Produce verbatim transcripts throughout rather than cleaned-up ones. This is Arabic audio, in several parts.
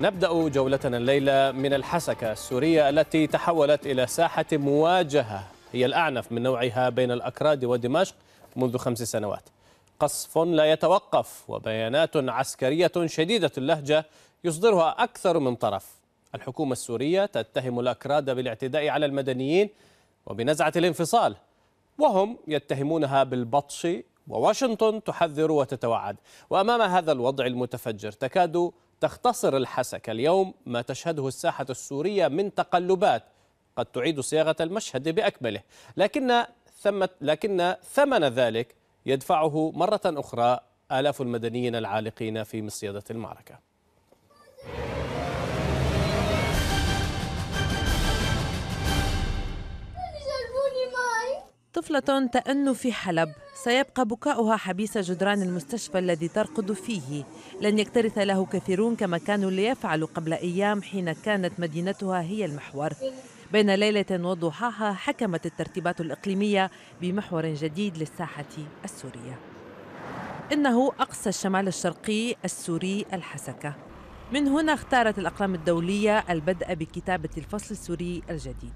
نبدأ جولتنا الليلة من الحسكة السورية التي تحولت إلى ساحة مواجهة هي الأعنف من نوعها بين الأكراد ودمشق منذ خمس سنوات. قصف لا يتوقف وبيانات عسكرية شديدة اللهجة يصدرها أكثر من طرف. الحكومة السورية تتهم الأكراد بالاعتداء على المدنيين وبنزعة الانفصال، وهم يتهمونها بالبطش، وواشنطن تحذر وتتوعد. وأمام هذا الوضع المتفجر تكاد تختصر الحسكة اليوم ما تشهده الساحة السورية من تقلبات قد تعيد صياغة المشهد بأكمله، لكن ثم لكن ثمن ذلك يدفعه مرة أخرى آلاف المدنيين العالقين في مصيدة المعركة. طفلة تأن في حلب، سيبقى بكاؤها حبيس جدران المستشفى الذي ترقد فيه. لن يكترث له كثيرون كما كانوا ليفعلوا قبل أيام حين كانت مدينتها هي المحور. بين ليلة وضحاها حكمت الترتيبات الإقليمية بمحور جديد للساحة السورية. إنه أقصى الشمال الشرقي السوري الحسكة. من هنا اختارت الأقلام الدولية البدء بكتابة الفصل السوري الجديد.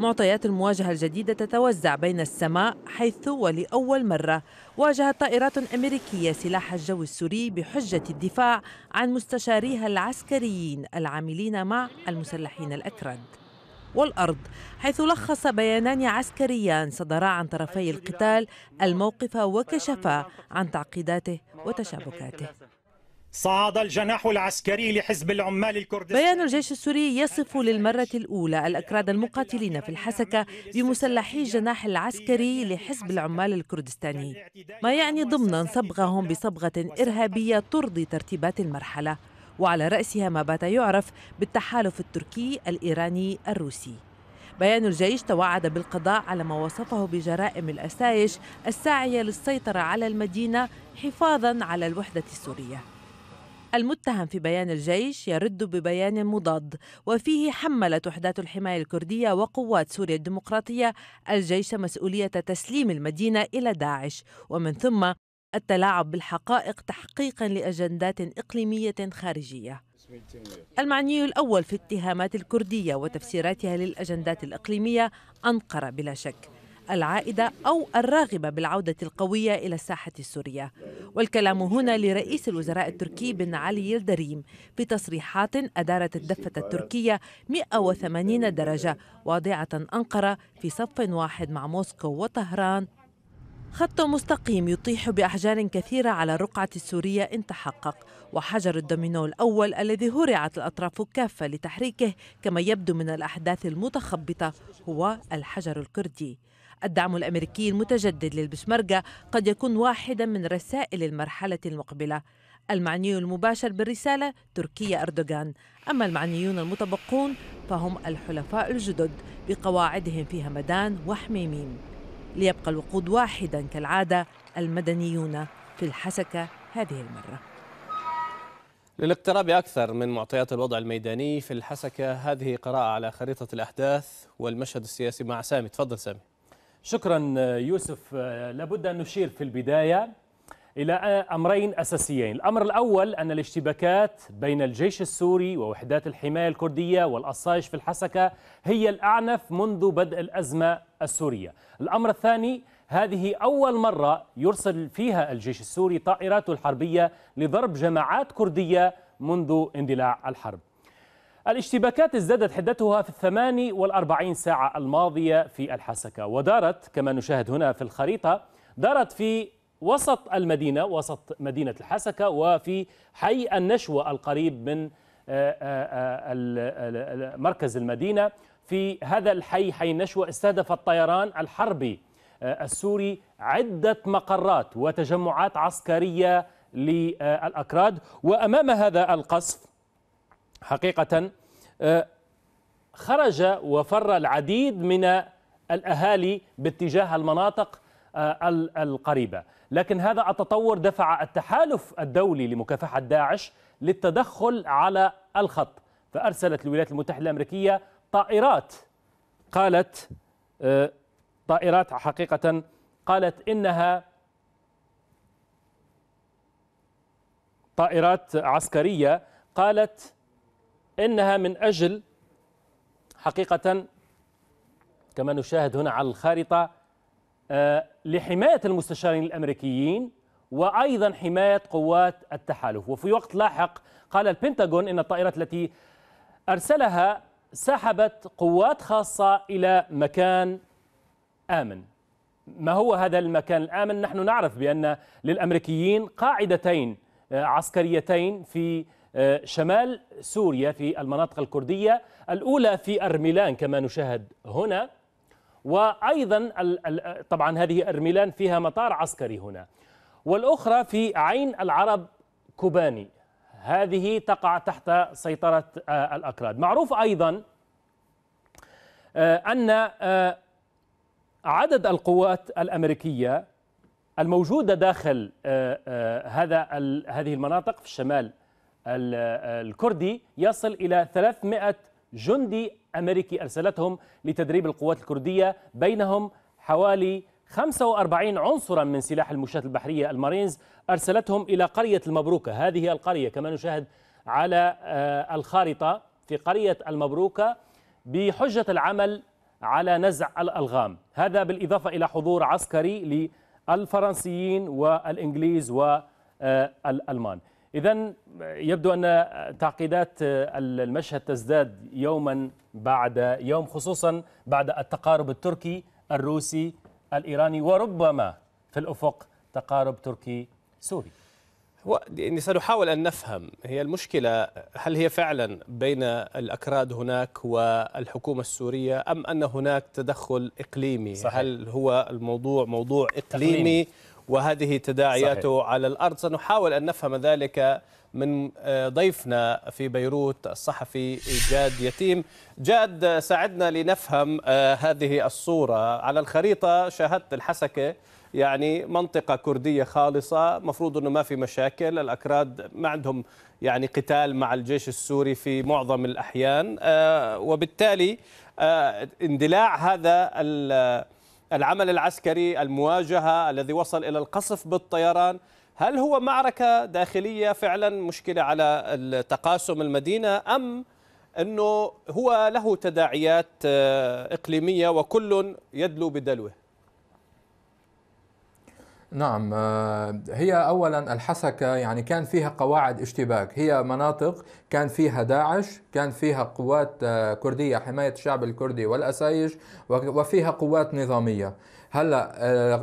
معطيات المواجهة الجديدة تتوزع بين السماء، حيث ولأول مرة واجهت طائرات أمريكية سلاح الجو السوري بحجة الدفاع عن مستشاريها العسكريين العاملين مع المسلحين الأكراد. والأرض، حيث لخص بيانان عسكريان صدرا عن طرفي القتال الموقف وكشفا عن تعقيداته وتشابكاته. صعد الجناح العسكري لحزب العمال الكردستاني. بيان الجيش السوري يصف للمرة الأولى الأكراد المقاتلين في الحسكة بمسلحي الجناح العسكري لحزب العمال الكردستاني، ما يعني ضمنا صبغهم بصبغة إرهابية ترضي ترتيبات المرحلة، وعلى رأسها ما بات يعرف بالتحالف التركي الإيراني الروسي. بيان الجيش توعد بالقضاء على ما وصفه بجرائم الأسايش الساعية للسيطرة على المدينة حفاظا على الوحدة السورية. المتهم في بيان الجيش يرد ببيان مضاد وفيه حملت وحدات الحماية الكردية وقوات سوريا الديمقراطية الجيش مسؤولية تسليم المدينة إلى داعش، ومن ثم التلاعب بالحقائق تحقيقا لأجندات إقليمية خارجية. المعني الأول في اتهامات الكردية وتفسيراتها للأجندات الإقليمية أنقرة بلا شك، العائدة أو الراغبة بالعودة القوية إلى الساحة السورية. والكلام هنا لرئيس الوزراء التركي بن علي يلدريم في تصريحات أدارت الدفة التركية مئة وثمانين درجة، واضعة أنقرة في صف واحد مع موسكو وطهران، خط مستقيم يطيح بأحجار كثيرة على الرقعة السورية إن تحقق، وحجر الدومينو الأول الذي هرعت الأطراف كافة لتحريكه كما يبدو من الأحداث المتخبطة هو الحجر الكردي. الدعم الأمريكي المتجدد للبشمركة قد يكون واحدا من رسائل المرحلة المقبلة. المعني المباشر بالرسالة تركيا أردوغان، أما المعنيون المتبقون فهم الحلفاء الجدد بقواعدهم في همدان وحميميم. ليبقى الوقود واحدا كالعادة، المدنيون في الحسكة هذه المرة. للاقتراب أكثر من معطيات الوضع الميداني في الحسكة، هذه قراءة على خريطة الأحداث والمشهد السياسي مع سامي. تفضل سامي. شكرا يوسف. لابد أن نشير في البداية إلى أمرين أساسيين. الأمر الأول أن الاشتباكات بين الجيش السوري ووحدات الحماية الكردية والأسايش في الحسكة هي الأعنف منذ بدء الأزمة السورية. الأمر الثاني، هذه أول مرة يرسل فيها الجيش السوري طائراته الحربية لضرب جماعات كردية منذ اندلاع الحرب. الاشتباكات ازدادت حدتها في الثماني والأربعين ساعة الماضية في الحسكة، ودارت كما نشاهد هنا في الخريطة، دارت في وسط المدينة، وسط مدينة الحسكة، وفي حي النشوة القريب من مركز المدينة. في هذا الحي، حي النشوة، استهدف الطيران الحربي السوري عدة مقرات وتجمعات عسكرية للأكراد. وأمام هذا القصف حقيقة خرج وفر العديد من الأهالي باتجاه المناطق القريبة، لكن هذا التطور دفع التحالف الدولي لمكافحة داعش للتدخل على الخط، فأرسلت الولايات المتحدة الأمريكية طائرات، قالت طائرات حقيقة قالت إنها طائرات عسكرية، قالت إنها من أجل حقيقة كما نشاهد هنا على الخارطة لحماية المستشارين الأمريكيين وأيضا حماية قوات التحالف. وفي وقت لاحق قال البنتاغون إن الطائرات التي أرسلها سحبت قوات خاصة إلى مكان آمن. ما هو هذا المكان الآمن؟ نحن نعرف بأن للأمريكيين قاعدتين عسكريتين في شمال سوريا في المناطق الكردية، الأولى في الرميلان كما نشاهد هنا، وأيضا طبعا هذه الرميلان فيها مطار عسكري هنا، والأخرى في عين العرب كوباني، هذه تقع تحت سيطرة الأكراد. معروف أيضا أن عدد القوات الأمريكية الموجودة داخل هذا هذه المناطق في الشمال الكردي يصل إلى ثلاثمئة جندي أمريكي أرسلتهم لتدريب القوات الكردية، بينهم حوالي خمسة وأربعين عنصرا من سلاح المشاة البحرية المارينز أرسلتهم إلى قرية المبروكة. هذه القرية كما نشاهد على الخارطة في قرية المبروكة بحجة العمل على نزع الألغام، هذا بالإضافة إلى حضور عسكري للفرنسيين والإنجليز والألمان. إذن يبدو أن تعقيدات المشهد تزداد يوما بعد يوم، خصوصا بعد التقارب التركي الروسي الإيراني، وربما في الأفق تقارب تركي سوري. يعني سنحاول أن نفهم، هي المشكلة هل هي فعلا بين الأكراد هناك والحكومة السورية أم أن هناك تدخل إقليمي؟ صحيح. هل هو الموضوع موضوع إقليمي تقليمي. وهذه تداعياته صحيح. على الأرض، سنحاول أن نفهم ذلك من ضيفنا في بيروت الصحفي جاد يتيم. جاد، ساعدنا لنفهم هذه الصورة. على الخريطة شاهدت الحسكة، يعني منطقة كردية خالصة، مفروض أنه ما في مشاكل، الأكراد ما عندهم يعني قتال مع الجيش السوري في معظم الأحيان، وبالتالي اندلاع هذا العمل العسكري، المواجهة الذي وصل إلى القصف بالطيران، هل هو معركة داخلية فعلا، مشكلة على تقاسم المدينة، أم أنه هو له تداعيات إقليمية وكل يدلو بدلوه؟ نعم، هي أولا الحسكة يعني كان فيها قواعد اشتباك، هي مناطق كان فيها داعش، كان فيها قوات كردية حماية الشعب الكردي والأسايش، وفيها قوات نظامية. هلا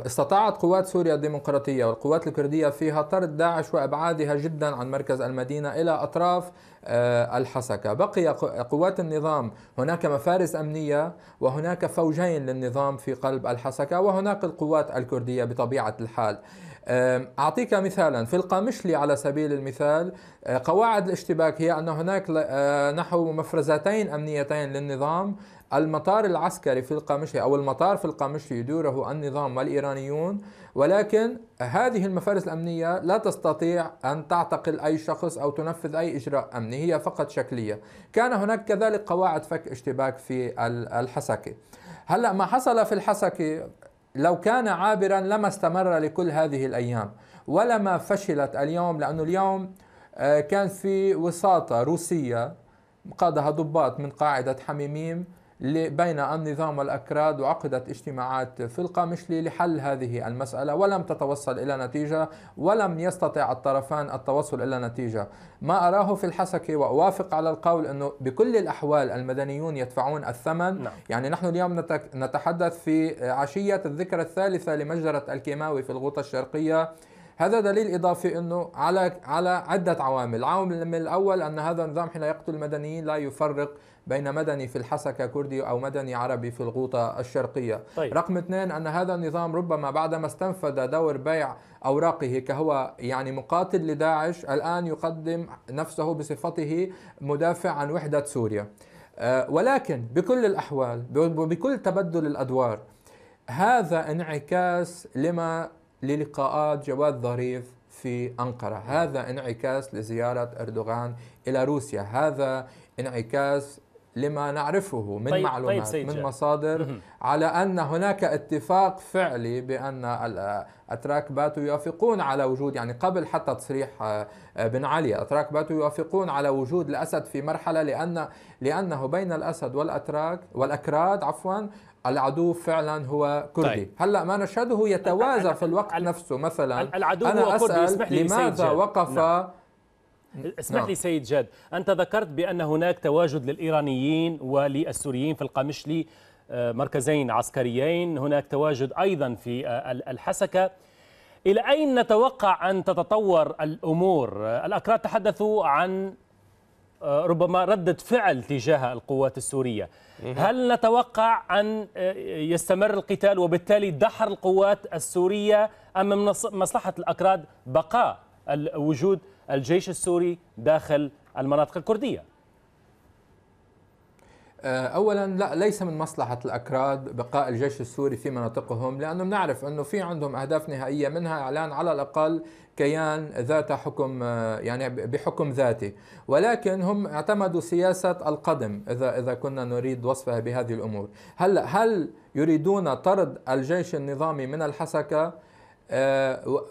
استطاعت قوات سوريا الديمقراطية والقوات الكردية فيها طرد داعش وإبعادها جدا عن مركز المدينة إلى أطراف الحسكة. بقي قوات النظام، هناك مفارز أمنية وهناك فوجين للنظام في قلب الحسكة، وهناك القوات الكردية بطبيعة الحال. أعطيك مثالا، في القامشلي على سبيل المثال، قواعد الاشتباك هي أن هناك نحو مفرزتين أمنيتين للنظام، المطار العسكري في القامشلي أو المطار في القامشلي يديره النظام والإيرانيون، ولكن هذه المفارز الأمنية لا تستطيع أن تعتقل أي شخص أو تنفذ أي إجراء أمني، هي فقط شكلية. كان هناك كذلك قواعد فك اشتباك في الحسكة. هلأ ما حصل في الحسكة لو كان عابرا لما استمر لكل هذه الأيام ولما فشلت اليوم، لأنه اليوم كان في وساطة روسية قادها ضباط من قاعدة حميميم بين النظام والأكراد، وعقدت اجتماعات في القامشلي لحل هذه المسألة ولم تتوصل إلى نتيجة، ولم يستطع الطرفان التوصل إلى نتيجة. ما أراه في الحسكة وأوافق على القول أنه بكل الأحوال المدنيون يدفعون الثمن. نعم. يعني نحن اليوم نتحدث في عشية الذكرى الثالثة لمجزرة الكيماوي في الغوطة الشرقية، هذا دليل إضافي أنه على على عدة عوامل. العامل الأول أن هذا النظام حين يقتل المدنيين لا يفرق بين مدني في الحسكة كردي أو مدني عربي في الغوطة الشرقية. طيب. رقم اثنين أن هذا النظام ربما بعدما استنفذ دور بيع أوراقه كهو يعني مقاتل لداعش، الآن يقدم نفسه بصفته مدافع عن وحدة سوريا. ولكن بكل الأحوال وبكل تبدل الأدوار، هذا انعكاس لما للقاءات جواد ظريف في أنقرة، هذا انعكاس لزيارة أردوغان إلى روسيا، هذا انعكاس لما نعرفه من طيب معلومات طيب من مصادر على أن هناك اتفاق فعلي بأن الأتراك باتوا يوافقون على وجود، يعني قبل حتى تصريح بن علي، الأتراك باتوا يوافقون على وجود الأسد في مرحلة، لأن لأنه بين الأسد والأتراك والأكراد عفوا العدو فعلا هو كردي. طيب. هلا ما نشهده يتوازى في الوقت نفسه. مثلا العدو أنا هو أسأل يسمح لي لماذا وقف نعم. اسمح نعم. لي سيد جاد، أنت ذكرت بأن هناك تواجد للإيرانيين وللسوريين في القامشلي، مركزين عسكريين، هناك تواجد أيضا في الحسكة. إلى أين نتوقع أن تتطور الأمور؟ الأكراد تحدثوا عن ربما ردة فعل تجاه القوات السورية، هل نتوقع أن يستمر القتال وبالتالي دحر القوات السورية، أم من مصلحة الأكراد بقاء الوجود الجيش السوري داخل المناطق الكردية؟ أولا لا، ليس من مصلحة الأكراد بقاء الجيش السوري في مناطقهم، لأنهم نعرف أنه في عندهم أهداف نهائية، منها إعلان على الأقل كيان ذات حكم، يعني بحكم ذاتي. ولكن هم اعتمدوا سياسة القدم إذا إذا كنا نريد وصفها بهذه الأمور. هل هل يريدون طرد الجيش النظامي من الحسكة؟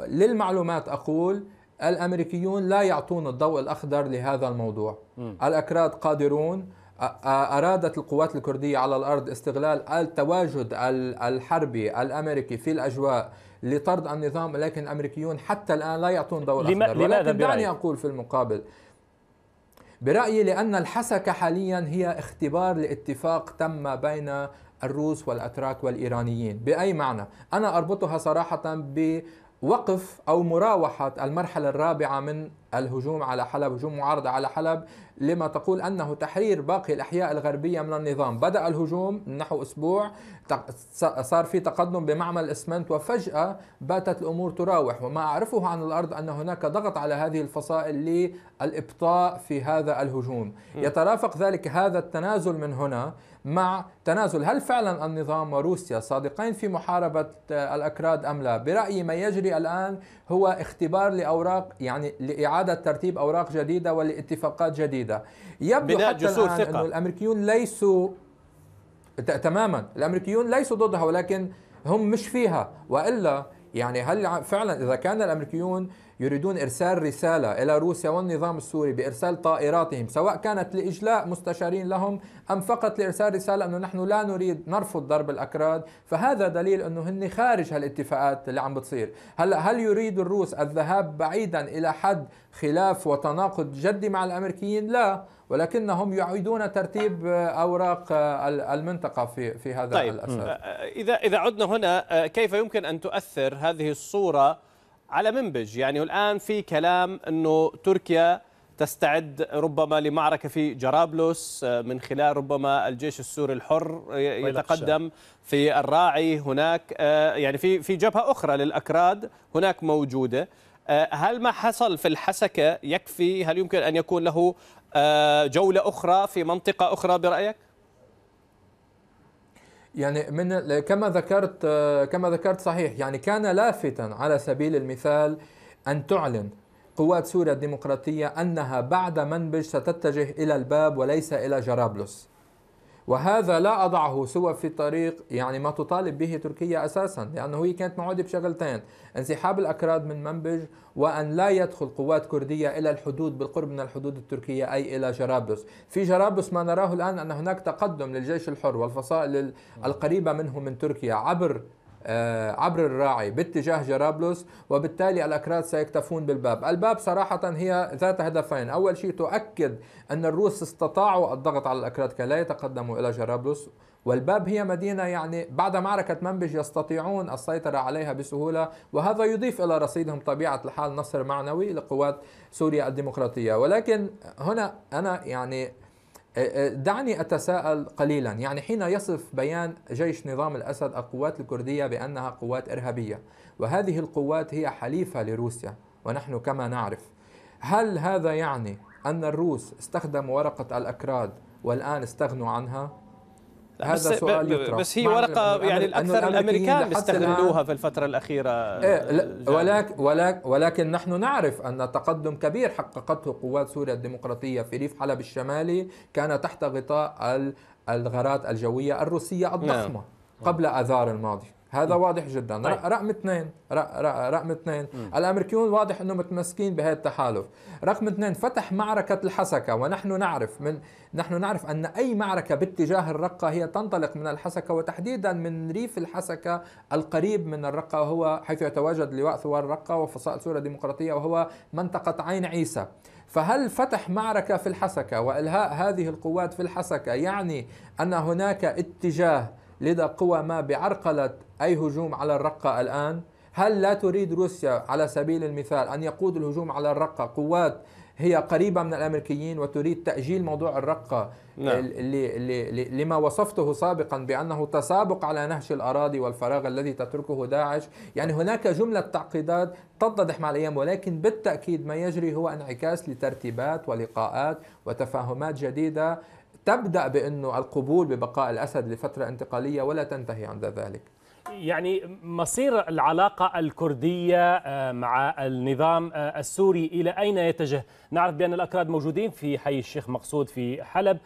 للمعلومات أقول الأمريكيون لا يعطون الضوء الأخضر لهذا الموضوع. م. الأكراد قادرون. أرادت القوات الكردية على الأرض استغلال التواجد الحربي الأمريكي في الأجواء لطرد النظام، لكن الأمريكيون حتى الآن لا يعطون ضوء الأخضر. ولكن دعني أقول في المقابل برأيي، لأن الحسكة حاليا هي اختبار لاتفاق تم بين الروس والأتراك والإيرانيين. بأي معنى؟ أنا أربطها صراحة ب وقف أو مراوحة المرحلة الرابعة من الهجوم على حلب، هجوم معارضة على حلب، لما تقول أنه تحرير باقي الأحياء الغربية من النظام. بدأ الهجوم نحو أسبوع، صار في تقدم بمعمل الإسمنت، وفجأة باتت الأمور تراوح. وما أعرفه عن الأرض أن هناك ضغط على هذه الفصائل للإبطاء في هذا الهجوم. يترافق ذلك هذا التنازل من هنا مع تنازل هل فعلا النظام وروسيا صادقين في محاربة الأكراد أم لا؟ برأيي ما يجري الآن هو اختبار لأوراق، يعني لإعادة ترتيب أوراق جديدة ولاتفاقات جديدة. يبدو حتى الآن أن الأمريكيون ليسوا تماما، الأمريكيون ليسوا ضدها، ولكن هم مش فيها. وإلا يعني هل فعلا إذا كان الأمريكيون يريدون إرسال رسالة إلى روسيا والنظام السوري بإرسال طائراتهم، سواء كانت لإجلاء مستشارين لهم أم فقط لإرسال رسالة أنه نحن لا نريد، نرفض ضرب الأكراد، فهذا دليل أنه هن خارج هالاتفاقات اللي عم بتصير. هل هل يريد الروس الذهاب بعيدا إلى حد خلاف وتناقض جدي مع الأمريكيين؟ لا، ولكنهم يعيدون ترتيب أوراق المنطقة في في هذا طيب. الأساس. إذا إذا عدنا هنا، كيف يمكن أن تؤثر هذه الصورة على منبج؟ يعني الآن في كلام أنه تركيا تستعد ربما لمعركة في جرابلس من خلال ربما الجيش السوري الحر يتقدم في الراعي. هناك يعني في في جبهة أخرى للأكراد هناك موجودة. هل ما حصل في الحسكة يكفي؟ هل يمكن أن يكون له جولة أخرى في منطقة أخرى برأيك؟ يعني من كما ذكرت كما ذكرت صحيح، يعني كان لافتا على سبيل المثال أن تعلن قوات سوريا الديمقراطية أنها بعد منبج ستتجه إلى الباب وليس إلى جرابلس، وهذا لا أضعه سوى في طريق يعني ما تطالب به تركيا أساسا، لأنه هي كانت معودة بشغلتين: انسحاب الأكراد من منبج، وأن لا يدخل قوات كردية إلى الحدود بالقرب من الحدود التركية، أي إلى جرابلس. في جرابلس ما نراه الآن أن هناك تقدم للجيش الحر والفصائل القريبة منه من تركيا عبر عبر الراعي باتجاه جرابلس، وبالتالي الأكراد سيكتفون بالباب. الباب صراحة هي ذات هدفين: أول شيء تؤكد أن الروس استطاعوا الضغط على الأكراد كي لا يتقدموا إلى جرابلس، والباب هي مدينة يعني بعد معركة منبج يستطيعون السيطرة عليها بسهولة، وهذا يضيف إلى رصيدهم طبيعة الحال نصر معنوي لقوات سوريا الديمقراطية. ولكن هنا أنا يعني دعني أتساءل قليلا، يعني حين يصف بيان جيش نظام الأسد القوات الكردية بأنها قوات إرهابية، وهذه القوات هي حليفة لروسيا ونحن كما نعرف، هل هذا يعني أن الروس استخدموا ورقة الأكراد والآن استغنوا عنها؟ هذا سؤال يطرح. بس هي ورقة يعني الأكثر الأمريكان استغلوها في الفترة الأخيرة. إيه ولكن, ولكن ولكن نحن نعرف أن تقدم كبير حققته قوات سوريا الديمقراطية في ريف حلب الشمالي كان تحت غطاء الغارات الجوية الروسية الضخمة نعم. قبل آذار الماضي. هذا واضح جدا. رقم اثنين رقم اثنين الامريكيون واضح انهم متمسكين بهذا التحالف. رقم اثنين فتح معركه الحسكه، ونحن نعرف من نحن نعرف ان اي معركه باتجاه الرقه هي تنطلق من الحسكه، وتحديدا من ريف الحسكه القريب من الرقه، هو حيث يتواجد لواء ثوار الرقه وفصائل سوريا الديمقراطيه، وهو منطقه عين عيسى. فهل فتح معركه في الحسكه والهاء هذه القوات في الحسكه يعني ان هناك اتجاه لدى قوى ما بعرقلة أي هجوم على الرقة الآن؟ هل لا تريد روسيا على سبيل المثال أن يقود الهجوم على الرقة قوات هي قريبة من الأمريكيين وتريد تأجيل موضوع الرقة نعم. لما وصفته سابقا بأنه تسابق على نهش الأراضي والفراغ الذي تتركه داعش؟ يعني هناك جملة تعقيدات تتضح مع الأيام، ولكن بالتأكيد ما يجري هو انعكاس لترتيبات ولقاءات وتفاهمات جديدة تبدأ بأنه القبول ببقاء الأسد لفترة انتقالية ولا تنتهي عند ذلك. يعني مصير العلاقة الكردية مع النظام السوري إلى أين يتجه؟ نعرف بأن الأكراد موجودين في حي الشيخ مقصود في حلب.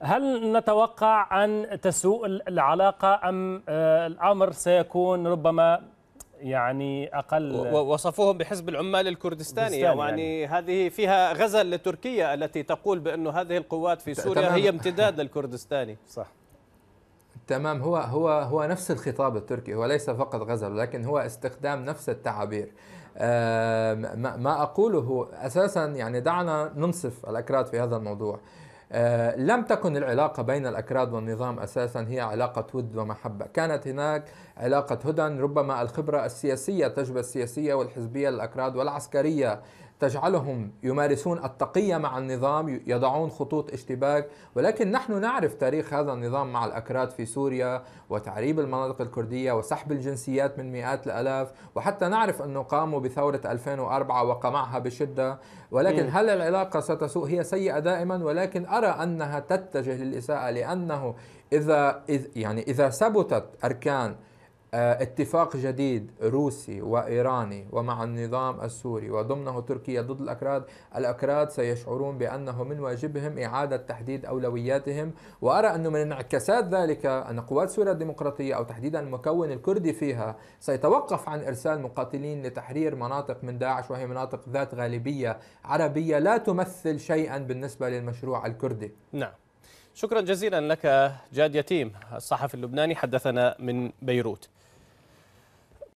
هل نتوقع أن تسوء العلاقة أم الأمر سيكون ربما يعني أقل؟ وصفوهم بحزب العمال الكردستاني، يعني, يعني هذه فيها غزل لتركيا التي تقول بأن هذه القوات في سوريا هي امتداد الكردستاني. صح تمام. هو هو هو نفس الخطاب التركي، هو ليس فقط غزل لكن هو استخدام نفس التعابير. ما أقوله أساسا يعني دعنا ننصف الأكراد في هذا الموضوع. أه لم تكن العلاقة بين الأكراد والنظام أساسا هي علاقة ود ومحبة، كانت هناك علاقة هدن. ربما الخبرة السياسية، التجربة السياسية والحزبية للأكراد والعسكرية تجعلهم يمارسون التقية مع النظام، يضعون خطوط اشتباك. ولكن نحن نعرف تاريخ هذا النظام مع الأكراد في سوريا وتعريب المناطق الكردية وسحب الجنسيات من مئات الألاف، وحتى نعرف أنه قاموا بثورة ألفين وأربعة وقمعها بشدة. ولكن م. هل العلاقة ستسوء؟ هي سيئة دائما، ولكن أرى أنها تتجه للإساءة، لأنه إذا إذ يعني إذا ثبتت أركان اتفاق جديد روسي وإيراني ومع النظام السوري وضمنه تركيا ضد الأكراد، الأكراد سيشعرون بأنه من واجبهم إعادة تحديد أولوياتهم. وأرى أنه من انعكاسات ذلك أن قوات سوريا الديمقراطية أو تحديدا المكون الكردي فيها سيتوقف عن إرسال مقاتلين لتحرير مناطق من داعش، وهي مناطق ذات غالبية عربية لا تمثل شيئا بالنسبة للمشروع الكردي. نعم، شكرا جزيلا لك جاد يتيم الصحفي اللبناني، حدثنا من بيروت.